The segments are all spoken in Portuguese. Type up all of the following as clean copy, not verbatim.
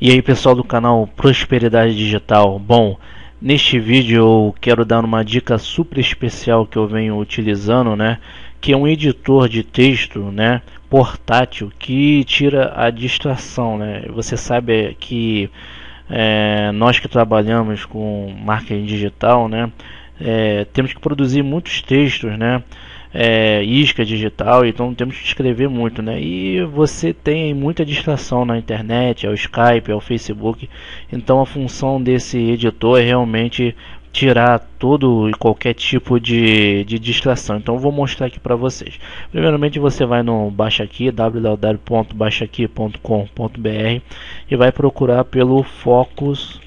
E aí pessoal do canal Prosperidade Digital, bom, neste vídeo eu quero dar uma dica super especial que eu venho utilizando, né? Que é um editor de texto, né, portátil, que tira a distração, né? Você sabe que nós que trabalhamos com marketing digital, né, temos que produzir muitos textos, né? Isca digital, então temos que escrever muito, né? E você tem muita distração na internet, é o Skype, é o Facebook, então a função desse editor é realmente tirar todo e qualquer tipo de distração. Então eu vou mostrar aqui para vocês. Primeiramente você vai no Baixaki, www.baixaki.com.br, e vai procurar pelo FocusWriter.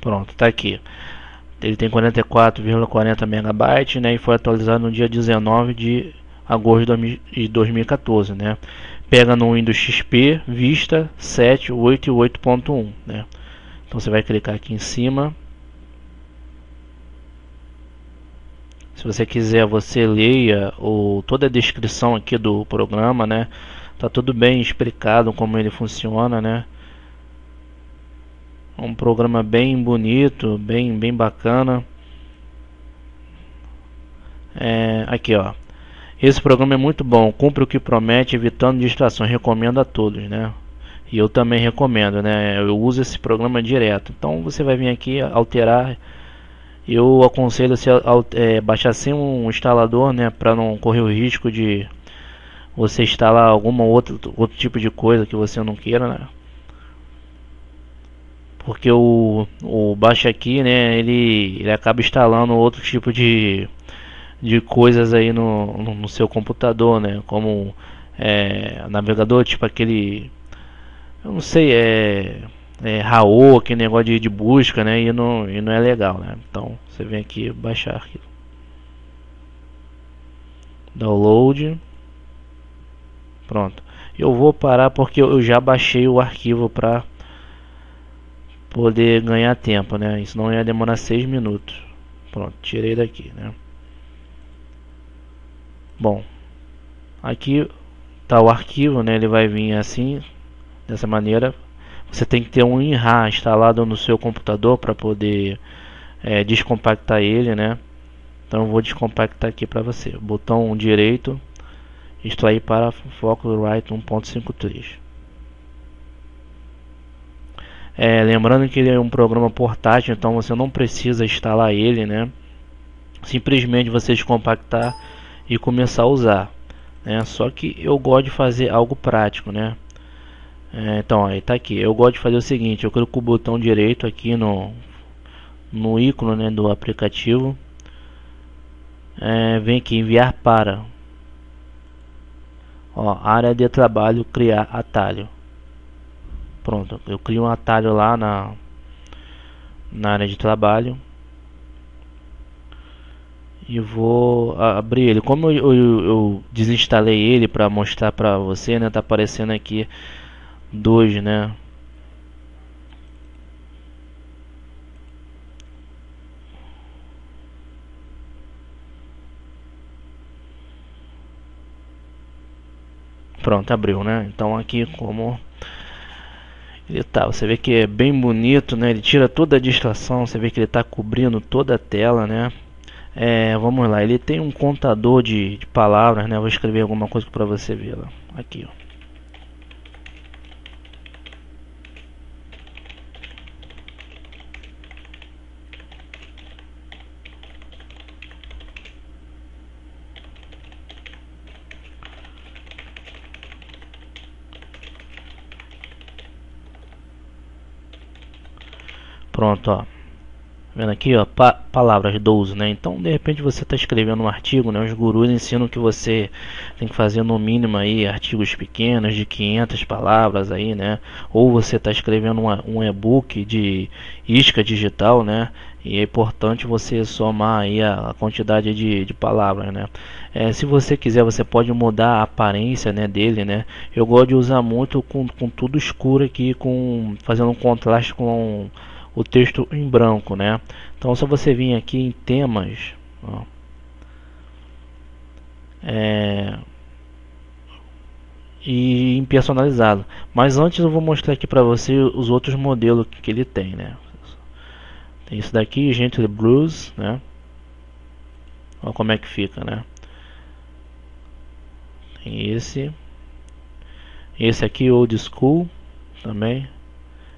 Pronto, está aqui. Ele tem 44,40 MB, né, e foi atualizado no dia 19 de agosto de 2014, né. Pega no Windows XP, Vista 7, 8 e 8.1, né. Então você vai clicar aqui em cima. Se você quiser, você leia toda a descrição aqui do programa, né. Tá tudo bem explicado como ele funciona, né. Um programa bem bonito, bem bacana. Aqui ó, esse programa é muito bom, cumpre o que promete, evitando distrações, recomendo a todos, né? E eu também recomendo, né? Eu uso esse programa direto. Então você vai vir aqui, alterar. Eu aconselho você baixar sem um instalador, né, para não correr o risco de você instalar alguma outro tipo de coisa que você não queira, né? Porque o Baixaki, né, ele acaba instalando outro tipo de coisas aí no seu computador, né, como navegador, tipo aquele, eu não sei, RAW, aquele negócio de busca, né, e não é legal, né. Então você vem aqui, baixar aqui, download, pronto. Eu vou parar porque eu já baixei o arquivo para poder ganhar tempo, né? Isso não ia demorar 6 minutos. Pronto, tirei daqui, né? Bom, aqui tá o arquivo, né? Ele vai vir assim, dessa maneira. Você tem que ter um WinRAR instalado no seu computador para poder descompactar ele, né? Então eu vou descompactar aqui para você. Botão direito, extrair para FocusWriter 1.53. Lembrando que ele é um programa portátil, então você não precisa instalar ele, né? Simplesmente você descompactar e começar a usar, né? Só que eu gosto de fazer algo prático, né? Então aí tá aqui. Eu gosto de fazer o seguinte: eu clico com o botão direito aqui no ícone, né, do aplicativo. Vem aqui enviar para, ó, área de trabalho, criar atalho. Pronto, eu crio um atalho lá na área de trabalho e vou abrir ele. Como eu desinstalei ele para mostrar para você, né, tá aparecendo aqui 2, né? Pronto, abriu, né? Então aqui como ele tá, você vê que é bem bonito, né? Ele tira toda a distração, você vê que ele está cobrindo toda a tela, né? Vamos lá, ele tem um contador de palavras, né? Vou escrever alguma coisa para você ver lá. Aqui, ó. Pronto, ó, vendo aqui, ó, palavras 12, né? Então de repente você está escrevendo um artigo, né? Os gurus ensinam que você tem que fazer no mínimo aí artigos pequenos de 500 palavras aí, né? Ou você está escrevendo um e-book de isca digital, né? E é importante você somar aí a quantidade de palavras, né? Se você quiser, você pode mudar a aparência, né, dele, né? Eu gosto de usar muito com tudo escuro aqui, fazendo um contraste com o texto em branco, né? Então, só você vir aqui em temas, ó, e personalizado. Mas antes eu vou mostrar aqui para você os outros modelos que ele tem, né? Tem isso daqui, Gentle Blues, né? Olha como é que fica, né? Tem esse aqui, Old School, também.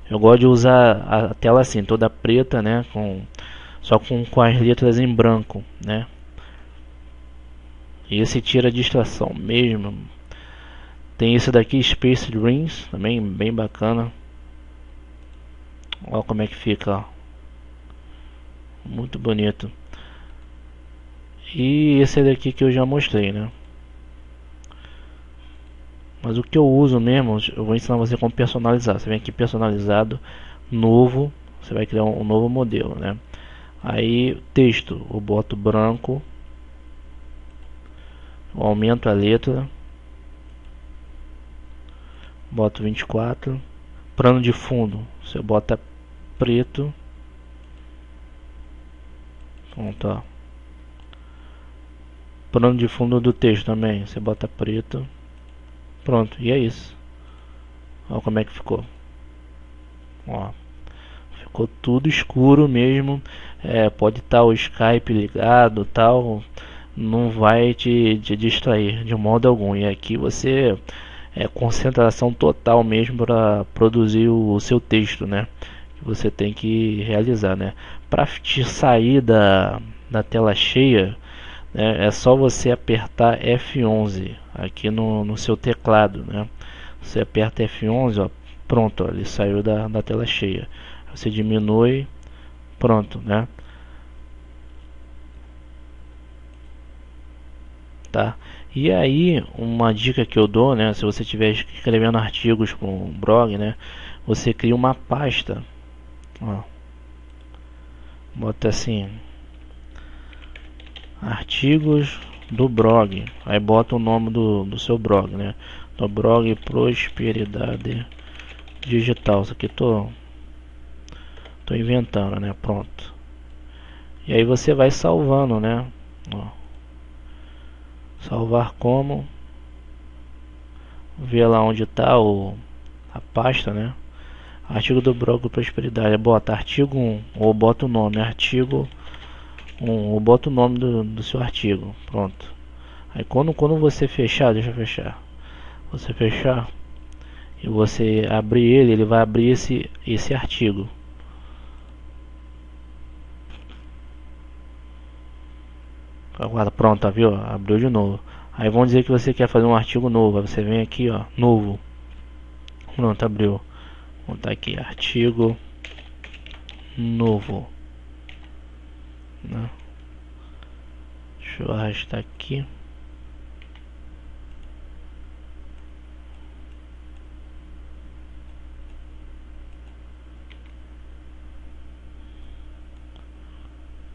Eu gosto de usar a tela assim, toda preta, né? Só com as letras em branco, né? E esse tira a distração mesmo. Tem esse daqui, Space Dreams, também bem bacana. Olha como é que fica, ó. Muito bonito. E esse daqui que eu já mostrei, né? Mas o que eu uso mesmo, eu vou ensinar você como personalizar. Você vem aqui, personalizado, novo, você vai criar um novo modelo, né? Aí, texto, eu boto branco, eu aumento a letra, boto 24, plano de fundo, você bota preto, pronto, ó. Plano de fundo do texto também, você bota preto, pronto, e é isso. Olha como é que ficou, ó, ficou tudo escuro mesmo, pode estar o Skype ligado, tal, não vai te distrair de modo algum, e aqui você... É concentração total mesmo para produzir o seu texto, né? Que você tem que realizar, né? Para te sair da tela cheia, né? É só você apertar F11 aqui no seu teclado, né? Você aperta F11, ó, pronto, ó, ele saiu da tela cheia. Você diminui, pronto, né? Tá? E aí, uma dica que eu dou, né, se você estiver escrevendo artigos para um blog, né, você cria uma pasta, ó, bota assim, artigos do blog, aí bota o nome do seu blog, né, do blog Prosperidade Digital, isso aqui tô inventando, né, pronto. E aí você vai salvando, né, ó. Salvar como, ver lá onde está a pasta, né? Artigo do blog Prosperidade, bota artigo 1 ou bota o nome, artigo 1 ou bota o nome do seu artigo, pronto. Aí quando você fechar, deixa eu fechar, você fechar e você abrir ele vai abrir esse artigo. Agora pronto, viu? Abriu de novo. Aí vamos dizer que você quer fazer um artigo novo. Aí você vem aqui, ó, novo. Pronto, abriu. Vamos botar aqui, artigo novo. Né? Deixa eu arrastar aqui.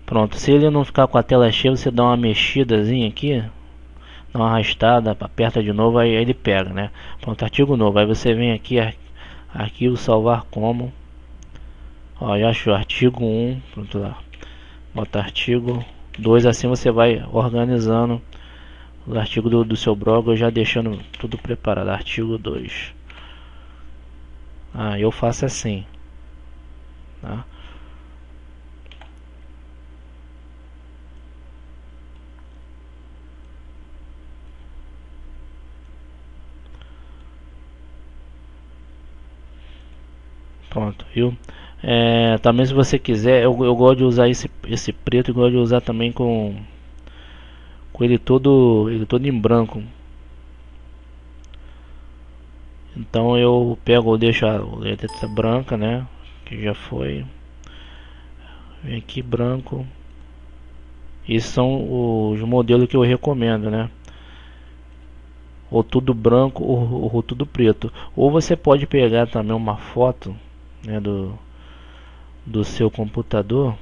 Pronto, se ele não ficar com a tela cheia, você dá uma mexidazinha aqui, dá uma arrastada, aperta de novo, aí ele pega, né? Pronto, artigo novo, aí você vem aqui, arquivo, salvar como, ó, já achou, artigo 1, pronto lá, bota artigo 2, assim você vai organizando o artigo do seu blog, já deixando tudo preparado, artigo 2, ah, eu faço assim, tá? Pronto, viu? Também se você quiser, eu gosto de usar esse preto, eu gosto de usar também com ele todo em branco. Então eu pego, eu deixo a letra branca, né? Que já foi. Vem aqui, branco. Esses são os modelos que eu recomendo, né? Ou tudo branco ou tudo preto. Ou você pode pegar também uma foto, né, do seu computador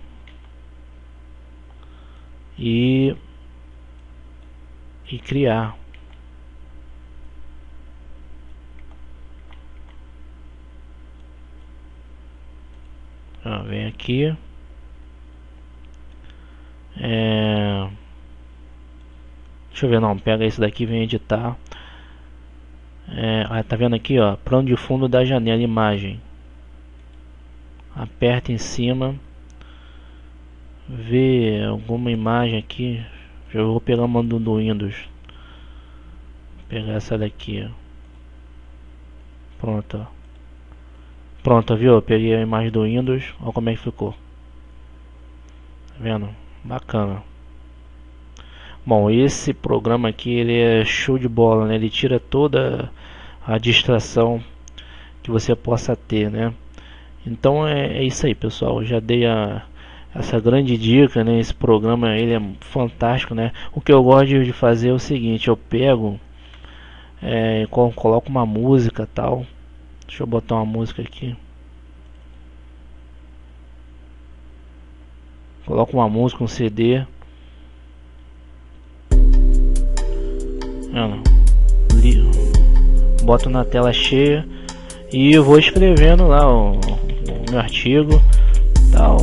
e criar. Ah, vem aqui, Deixa eu ver, não, pega esse daqui e vem editar. Tá vendo aqui, ó, plano de fundo da janela, imagem. Aperta em cima, vê alguma imagem aqui. Eu vou pegar uma do Windows. Vou pegar essa daqui, ó. Pronto, ó. Pronto, viu? Eu peguei a imagem do Windows. Olha como é que ficou. Tá vendo? Bacana. Bom, esse programa aqui, ele é show de bola, né? Ele tira toda a distração que você possa ter, né? Então é isso aí, pessoal. Eu já dei essa grande dica, né? Esse programa, ele é fantástico, né? O que eu gosto de fazer é o seguinte. Eu pego, coloco uma música, tal. Deixa eu botar uma música aqui. Coloco uma música, um CD. Boto na tela cheia e eu vou escrevendo lá o meu artigo, tal.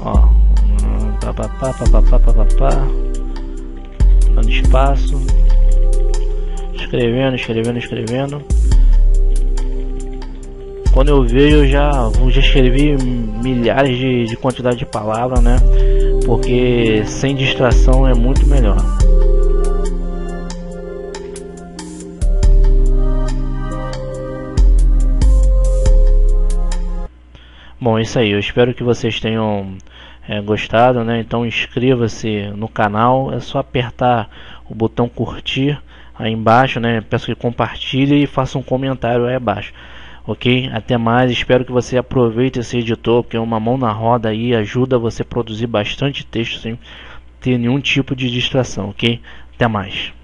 Ó, papapá, papapá, papapá. Dando espaço. Escrevendo, escrevendo, escrevendo. Quando eu vejo, eu já escrevi milhares de quantidade de palavras, né? Porque sem distração é muito melhor. Bom, é isso aí. Eu espero que vocês tenham gostado, né? Então inscreva-se no canal. É só apertar o botão curtir aí embaixo, né? Peço que compartilhe e faça um comentário aí abaixo. Ok, até mais, espero que você aproveite esse editor, porque é uma mão na roda aí, ajuda você a produzir bastante texto sem ter nenhum tipo de distração, ok? Até mais.